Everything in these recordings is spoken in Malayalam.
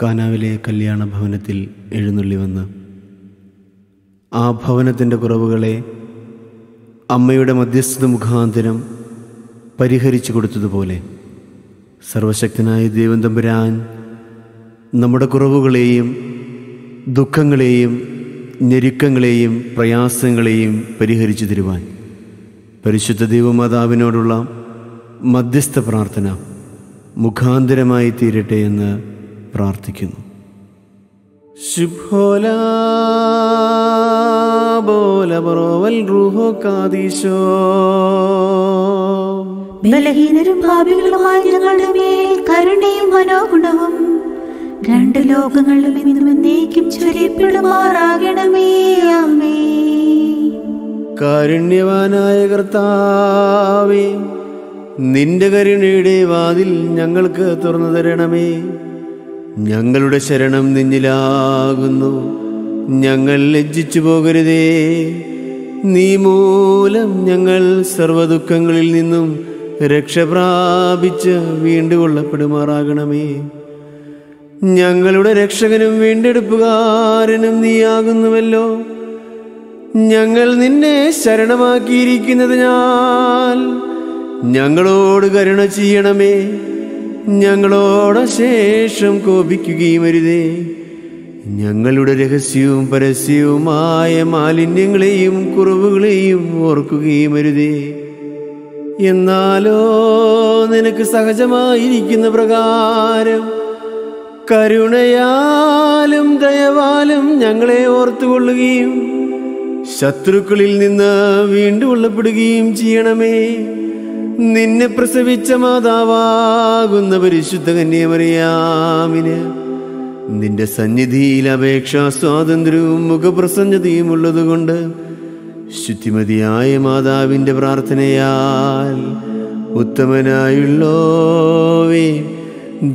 കാനാവിലെ കല്യാണ ഭവനത്തിൽ എഴുന്നള്ളി വന്ന് ആ ഭവനത്തിൻ്റെ കുറവുകളെ അമ്മയുടെ മധ്യസ്ഥത മുഖാന്തരം പരിഹരിച്ചു കൊടുത്തതുപോലെ സർവശക്തനായ ദൈവം തമ്പുരാൻ നമ്മുടെ കുറവുകളെയും ദുഃഖങ്ങളെയും ഞെരുക്കങ്ങളെയും പ്രയാസങ്ങളെയും പരിഹരിച്ചു തരുവാൻ പരിശുദ്ധ ദൈവമാതാവിനോടുള്ള മധ്യസ്ഥ പ്രാർത്ഥന മുഖാന്തരമായി തീരട്ടെ എന്ന് പ്രാർത്ഥിക്കുന്നു. ബലഹീനരും പാപികളുമായ ഞങ്ങളുടെ മേൽ കരുണയും മനോഗുണവും രണ്ട് ലോകങ്ങളിലും ഇന്നും എന്നേക്കും ചൊരിയപ്പെടുമാറാകണമേ ആമേ. കാരുണ്യവാനായ കർത്താവേ, നിന്റെ കരുണയുടെ വാതിൽ ഞങ്ങൾക്ക് തുറന്നു തരണമേ. ഞങ്ങളുടെ ശരണം നിന്നിലാകുന്നു, ഞങ്ങൾ ലജ്ജിച്ചു പോകരുതേ. നീ മൂലം ഞങ്ങൾ സർവ്വദുഃഖങ്ങളിൽ നിന്നും രക്ഷ പ്രാപിച്ച് വീണ്ടുകൊള്ളപ്പെടുമാറാകണമേ. ഞങ്ങളുടെ രക്ഷകനും വീണ്ടെടുപ്പുകാരനും നീയാകുന്നുവല്ലോ. ഞങ്ങൾ നിന്നെ ശരണമാക്കിയിരിക്കുന്നതിനാൽ ഞങ്ങളോട് കരുണ ചെയ്യണമേ. ഞങ്ങളോട് ശേഷം കോപിക്കുകയും അരുതേ. ഞങ്ങളുടെ രഹസ്യവും പരസ്യവുമായ മാലിന്യങ്ങളെയും കുറവുകളെയും ഓർക്കുകയും അരുതേ. എന്നാലോ നിനക്ക് സഹജമായിരിക്കുന്ന പ്രകാരം കരുണയാലും ദയവാലും ഞങ്ങളെ ഓർത്തുകൊള്ളുകയും ശത്രുക്കളിൽ നിന്ന് വീണ്ടുകൊള്ളപ്പെടുകയും ചെയ്യണമേ. നിന്നെ പ്രസവിച്ച മാതാവാകുന്ന പരിശുദ്ധ കന്യമറിയാമിന് നിന്റെ സന്നിധിയിൽ അപേക്ഷാ സ്വാതന്ത്ര്യവും മുഖപ്രസന്നതയും ഉള്ളതുകൊണ്ട് ശുദ്ധിമതിയായ മാതാവിൻ്റെ പ്രാർത്ഥനയാൽ ഉത്തമനായുള്ളോവേ,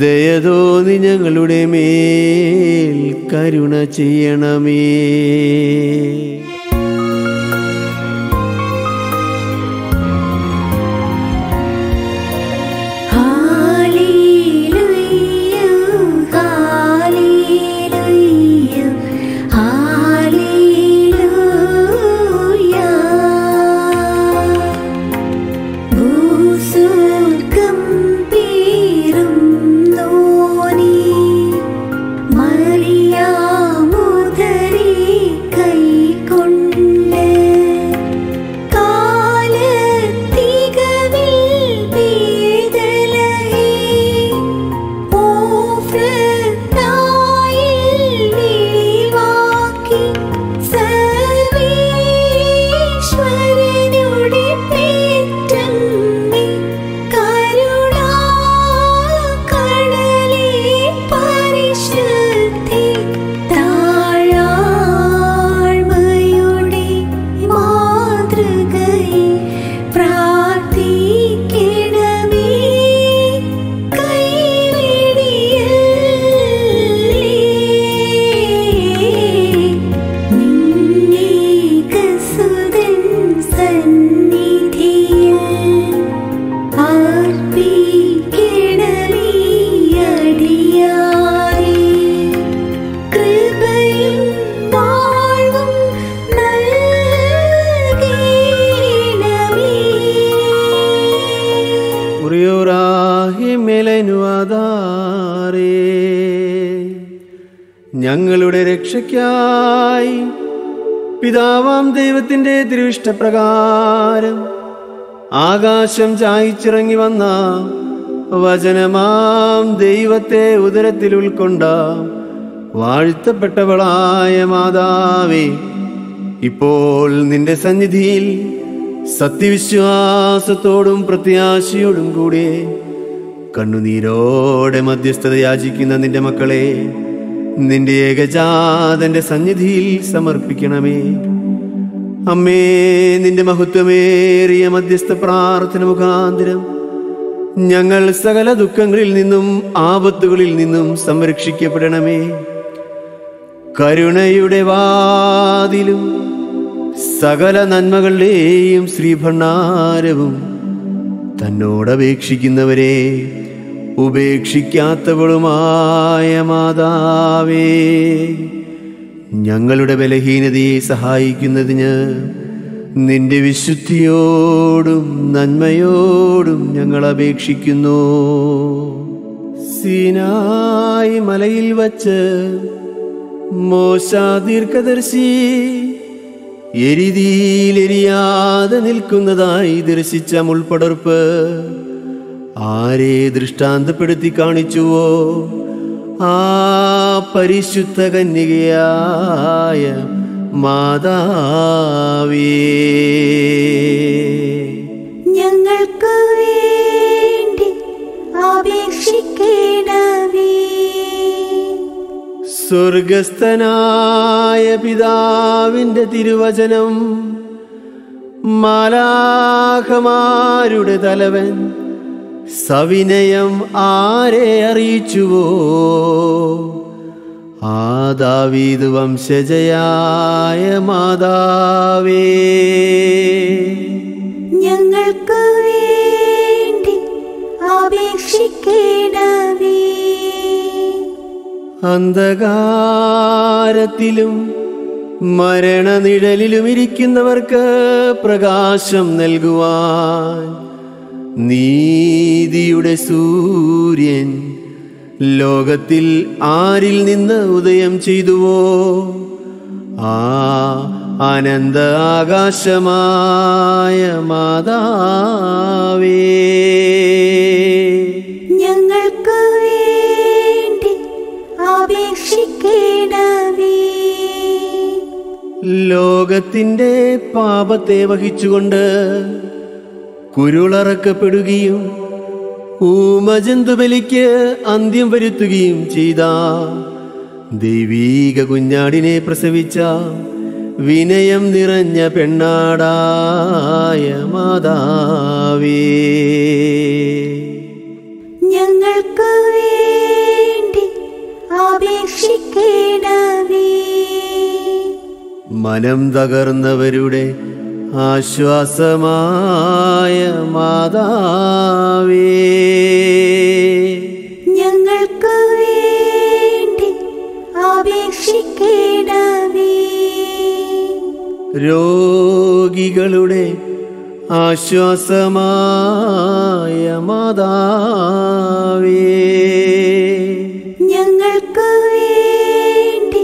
ദയതോന്നി ഞങ്ങളുടെ മേൽ കരുണ ചെയ്യണമേ. ഞങ്ങളുടെ രക്ഷയ്ക്കായി പിതാവാം ദൈവത്തിൻ്റെ തിരുവിഷ്ടപ്രകാരം ആകാശം ചായിച്ചിറങ്ങി വന്ന വചനമാം ദൈവത്തെ ഉദരത്തിൽ ഉൾക്കൊണ്ട വാഴ്ത്തപ്പെട്ടവളായ മാതാവേ, ഇപ്പോൾ നിന്റെ സന്നിധിയിൽ സത്യവിശ്വാസത്തോടും പ്രത്യാശയോടും കൂടി കണ്ണുനീരോടെ മധ്യസ്ഥത യാചിക്കുന്ന നിന്റെ മക്കളെ നിന്റെ ഏകജാതന്റെ സന്നിധിയിൽ സമർപ്പിക്കണമേ. അമ്മേ, നിന്റെ മഹത്വമേറിയ മധ്യസ്ഥ പ്രാർത്ഥന മുഖാന്തരം ഞങ്ങൾ സകല ദുഃഖങ്ങളിൽ നിന്നും ആപത്തുകളിൽ നിന്നും സംരക്ഷിക്കപ്പെടണമേ. കരുണയുടെ വാതിലും സകല നന്മകളുടെയും ശ്രീഭണ്ഡാരവും തന്നോടപേക്ഷിക്കുന്നവരെ ഉപേക്ഷിക്കാത്തവളുമായ മാതാവേ, ഞങ്ങളുടെ ബലഹീനതയെ സഹായിക്കുന്നതിന് നിന്റെ വിശുദ്ധിയോടും നന്മയോടും ഞങ്ങൾ അപേക്ഷിക്കുന്നു. സീനായി മലയിൽ വച്ച് മോശ ദീർഘദർശി എരിതിയിലെരിയാതെ നിൽക്കുന്നതായി ദർശിച്ച മുൾപടർപ്പ് ആരെ ദൃഷ്ടാന്തപ്പെടുത്തി കാണിച്ചുവോ ആ പരിശുദ്ധ കന്യകയായ മാതാവേ, ഞങ്ങൾക്ക് വേണ്ടി അപേക്ഷിക്കണമേ. സ്വർഗസ്ഥനായ പിതാവിൻ്റെ തിരുവചനം മാലാഖമാരുടെ തലവൻ സവിനയം ആരെ അറിയിച്ചുവോ ആ ദാവീദ് വംശജയായ മാതാവേ, ഞങ്ങൾക്ക് വേണ്ടി അപേക്ഷിക്കണമേ. അന്ധകാരത്തിലും മരണനിഴലിലും ഇരിക്കുന്നവർക്ക് പ്രകാശം നൽകുവാൻ നീതിയുടെ സൂര്യൻ ലോകത്തിൽ ആരിൽ നിന്ന് ഉദയം ചെയ്തുവോ ആ അനന്ത ആകാശമായ മാതാവേ, ഞങ്ങൾക്ക് വേണ്ടി അപേക്ഷിക്കണമേ. ലോകത്തിൻ്റെ പാപത്തെ വഹിച്ചുകൊണ്ട് കുരുളറക്കപ്പെടുകയും ഊമജന്തുബലിക്ക് അന്ത്യം വരുത്തുകയും ചെയ്ത ദൈവീക കുഞ്ഞാടിനെ പ്രസവിച്ച വിനയം നിറഞ്ഞ പെണ്ണാടായ മാതാവേ, ഞങ്ങൾക്ക് വേണ്ടി അപേക്ഷിക്കണമേ. മനം തകർന്നവരുടെ ആശ്വാസമായ മാതാവേ, ഞങ്ങൾക്ക് വേണ്ടി അപേക്ഷിക്കണമേ. രോഗികളുടെ ആശ്വാസമായ മാതാവേ, ഞങ്ങൾക്ക് വേണ്ടി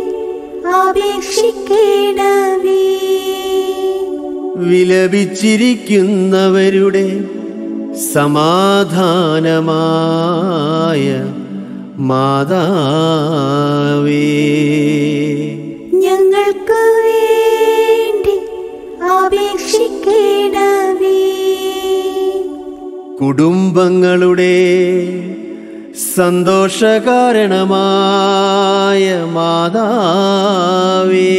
അപേക്ഷിക്കണമേ. വിലപിച്ചിരിക്കുന്നവരുടെ സമാധാനമായ മാതാവേ, ഞങ്ങൾക്ക് വേണ്ടി അപേക്ഷിക്കണമേ. കുടുംബങ്ങളുടെ സന്തോഷകാരണമായ മാതാവേ,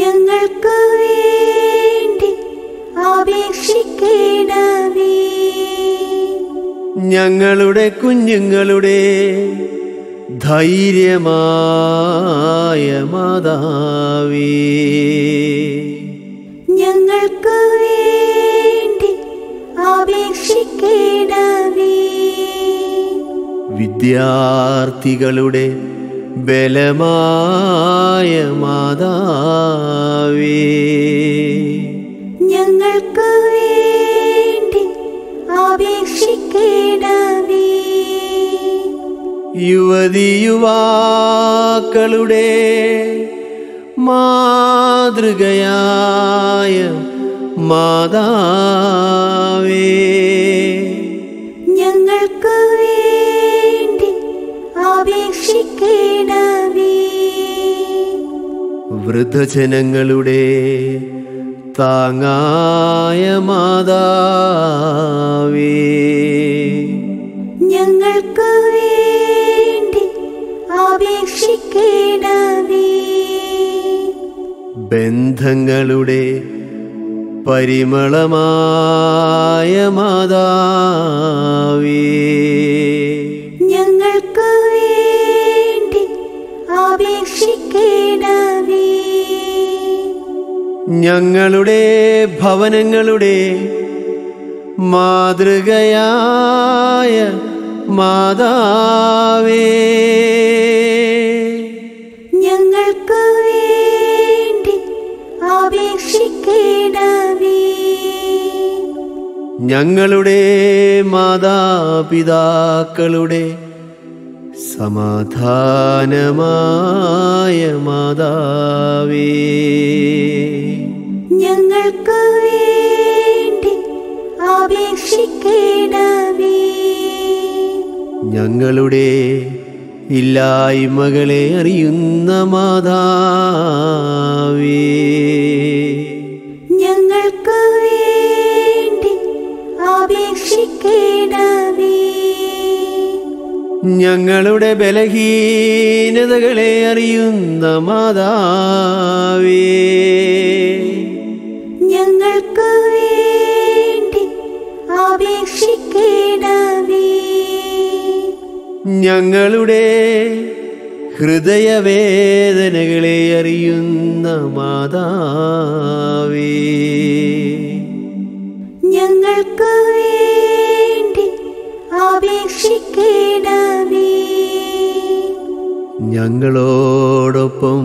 ഞങ്ങൾക്ക് വേണ്ടി അപേക്ഷിക്കണമേ. ഞങ്ങളുടെ കുഞ്ഞുങ്ങളുടെ ധൈര്യമായ മാതാവേ, ഞങ്ങൾക്ക് വേണ്ടി അപേക്ഷിക്കണമേ. വിദ്യാർത്ഥികളുടെ ബലമായ മാതാവേ, ഞങ്ങൾക്ക് വേണ്ടി അപേക്ഷിക്കണമേ. യുവതി യുവാക്കളുടെ മാതൃകയായ മാതാവേ, ഞങ്ങൾക്ക് വേണ്ടി അപേക്ഷിക്കണമേ. വൃദ്ധജനങ്ങളുടെ താങ്ങായ മാതാവേ, ഞങ്ങൾക്ക് വേണ്ടി അപേക്ഷിക്കണമേ. ബന്ധങ്ങളുടെ പരിമളമായ മാതാവേ, ഞങ്ങൾക്ക് വേണ്ടി അപേക്ഷിക്കണമേ. ഞങ്ങളുടെ ഭവനങ്ങളുടെ മാതൃകയായ മാതാവേ, ഞങ്ങൾക്ക് വേണ്ടി അപേക്ഷിക്കണമേ. ഞങ്ങളുടെ മാതാപിതാക്കളുടെ സമാധാനമായ മാതാവേ, ഞങ്ങൾക്ക് വേണ്ടി അപേക്ഷിക്കണമേ. ഞങ്ങളുടെ ഇല്ലായ്മകളെ അറിയുന്ന മാതാവേ, ഞങ്ങൾക്ക് വേണ്ടി അപേക്ഷിക്കണമേ. ഞങ്ങളുടെ ബലഹീനതകളെ അറിയുന്ന മാതാവേ, ഞങ്ങൾക്ക് വേണ്ടി അപേക്ഷിക്കണമേ. ഞങ്ങളുടെ ഹൃദയവേദനകളെ അറിയുന്ന മാതാവേ, ഞങ്ങൾക്ക് വേണ്ടി അപേക്ഷിക്കണമേ. ഞങ്ങളോടൊപ്പം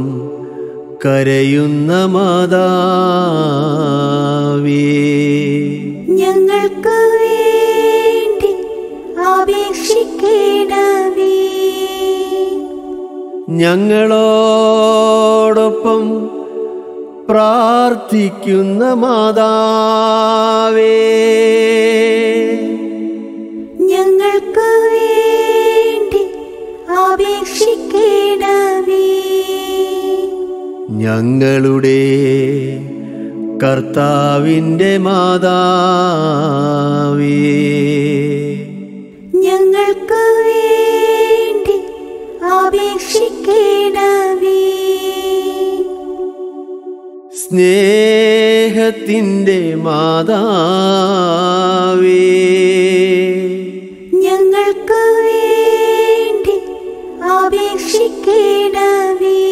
കരയുന്ന മാതാവേ, ഞങ്ങൾക്ക് വേണ്ടി അപേക്ഷിക്കണമേ. ഞങ്ങളോടൊപ്പം പ്രാർത്ഥിക്കുന്ന മാതാവേ, ഞങ്ങൾക്ക് വേണ്ടി അപേക്ഷിക്കണമേ. ഞങ്ങളുടെ കർത്താവിൻ്റെ മാതാവേ, ഞങ്ങൾക്ക് വേണ്ടി അപേക്ഷിക്കണമേ. സ്നേഹത്തിൻ്റെ മാതാവേ, ഞങ്ങൾക്ക് വേണ്ടി അപേക്ഷിക്കണമേ.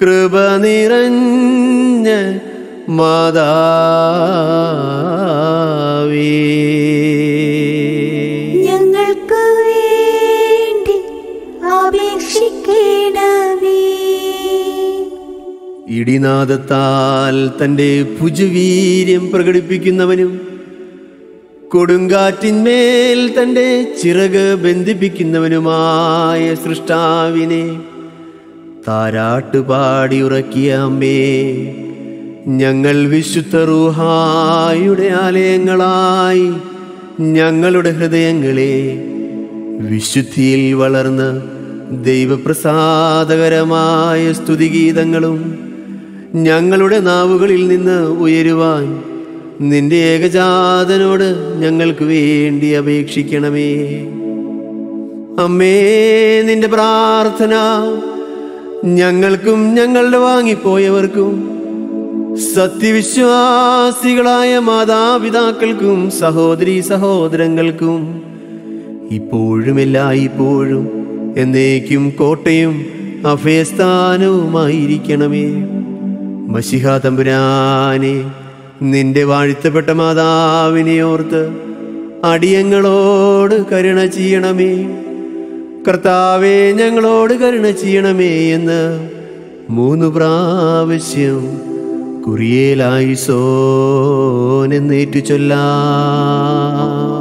കൃപ നിറഞ്ഞ മാതാവേ, ഞങ്ങൾക്ക് വേണ്ടി അപേക്ഷിക്കണമേ. ഇടിനാദത്താൽ തൻ്റെ ഭുജവീര്യം പ്രകടിപ്പിക്കുന്നവനും കൊടുങ്കാറ്റിന്മേൽ തൻ്റെ ചിറക് ബന്ധിപ്പിക്കുന്നവനുമായ സൃഷ്ടാവിനെ താരാട്ടുപാടി ഉറക്കിയ അമ്മേ, ഞങ്ങൾ വിശുദ്ധ റൂഹായുടെ ആലയങ്ങളായി ഞങ്ങളുടെ ഹൃദയങ്ങളെ വിശുദ്ധിയിൽ വളർന്ന് ദൈവപ്രസാദകരമായ സ്തുതിഗീതങ്ങളും ഞങ്ങളുടെ നാവുകളിൽ നിന്ന് ഉയരുവാൻ നിന്റെ ഏകജാതനോട് ഞങ്ങൾക്ക് വേണ്ടി അപേക്ഷിക്കണമേ. അമ്മേ, നിന്റെ പ്രാർത്ഥന ഞങ്ങൾക്കും ഞങ്ങളുടെ വാങ്ങിപ്പോയവർക്കും സത്യവിശ്വാസികളായ മാതാപിതാക്കൾക്കും സഹോദരീ സഹോദരങ്ങൾക്കും ഇപ്പോഴുമില്ല ഇപ്പോഴും എന്നേക്കും കോട്ടയും അഭയസ്ഥാനവുമായിരിക്കണമേ. മശിഹാ തമ്പുരാനെ, നിന്റെ വാഴ്ത്തപ്പെട്ട മാതാവിനെ ഓർത്ത് അടിയങ്ങളോട് കരുണ ചെയ്യണമേ. കർത്താവേ, ഞങ്ങളോട് കരുണ ചെയ്യണമേ എന്ന് 3 പ്രാവശ്യം കുറിയേലായി സോനെന്നേറ്റു ചൊല്ലാം.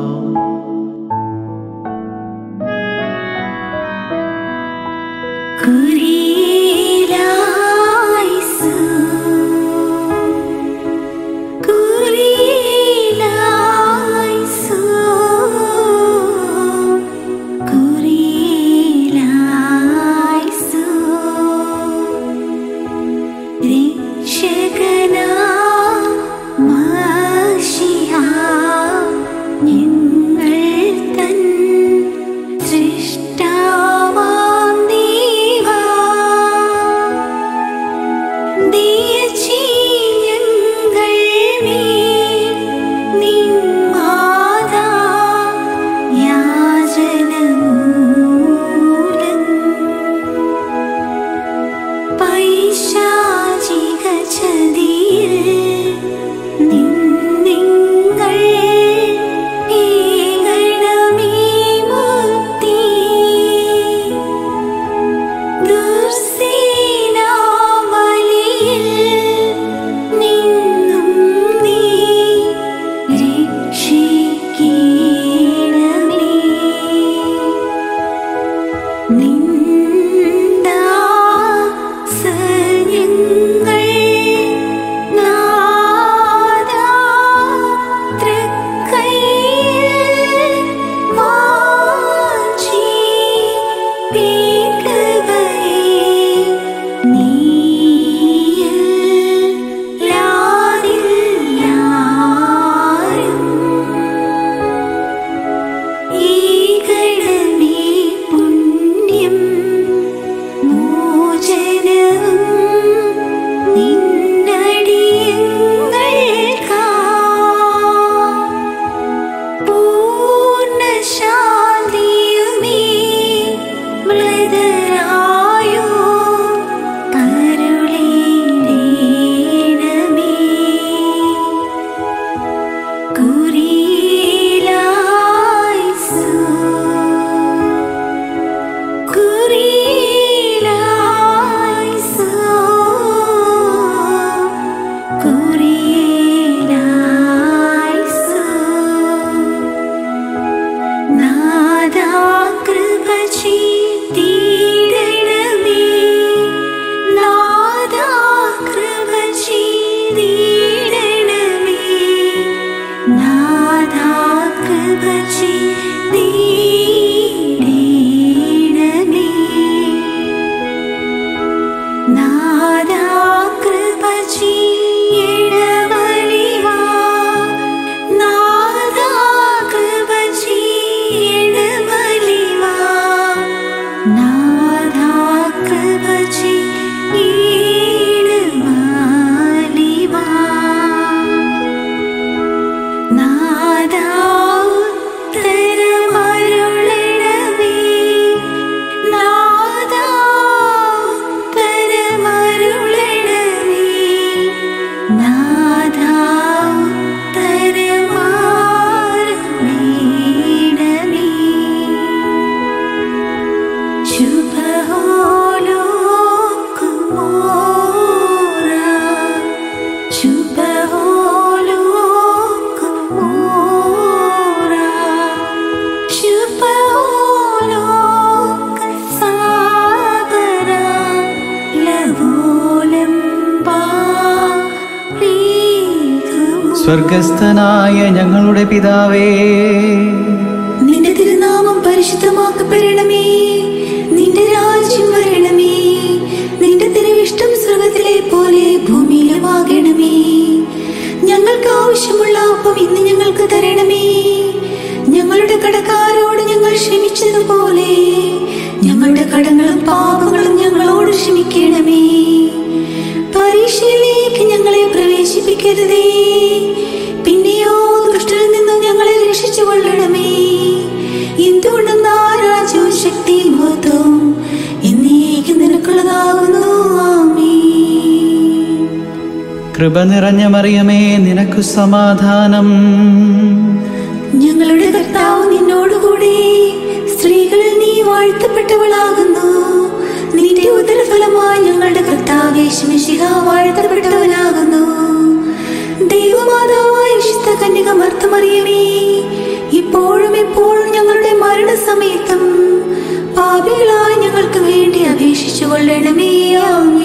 നിങ്ങൾ തൻ സൃഷ്ടാവാം ദൈവം. സ്വർഗസ്ഥനായ ഞങ്ങളുടെ പിതാവേ, നിന്റെ തിരുനാമം പരിശുദ്ധമാക്കപ്പെടണമേ. നിന്റെ രാജ്യം വരണമേ. നിന്റെ തിരുവിഷ്ടം സ്വർഗത്തിലെ പോലെ ഭൂമിയിലുമാകണമേ. ഞങ്ങൾക്ക് ആവശ്യമുള്ള അപ്പം ഇന്ന് ഞങ്ങൾക്ക് തരണമേ. ഞങ്ങളുടെ കടക്കാരോട് ഞങ്ങൾ ക്ഷമിച്ചതുപോലെ ഞങ്ങളുടെ കടങ്ങളും പാപങ്ങളും ഞങ്ങളോട് ക്ഷമിക്കണമേ. പരീക്ഷയിലേക്ക് ഞങ്ങളെ പ്രവേശിപ്പിക്കരുതേ, പിന്നെയോ ദുഷ്ടനിൽ നിന്നും ഞങ്ങളെ രക്ഷിച്ചു കൊള്ളണമേ. എന്തുകൊണ്ടെന്ന് രാജ്യവും ശക്തിയും മഹത്വവും എന്നേക്കും നിനക്കുള്ളതാകുന്നു. ആമേൻ. കൃപ നിറഞ്ഞ മറിയമേ, നിനക്ക് സമാധാനം. ഞങ്ങളുടെ കർത്താവ് നിന്നോടുകൂടെ. സ്ത്രീകളിൽ നീ വാഴ്ത്തപ്പെട്ടവളാകുന്നു. നിന്റെ ഉദരഫലമായി ഞങ്ങളുടെ കർത്താവ് യേശുമിശിഹ വാഴ്ത്തപ്പെട്ടവനാകുന്നു. ദൈവമാതാവായ വിശുദ്ധ കന്യക മറിയമേ, ഇപ്പോഴും എപ്പോഴും ഞങ്ങളുടെ മരണസമയത്തും പാപികളായ ഞങ്ങൾക്ക് വേണ്ടി അപേക്ഷിച്ചു കൊള്ളണമേ. ആമേൻ.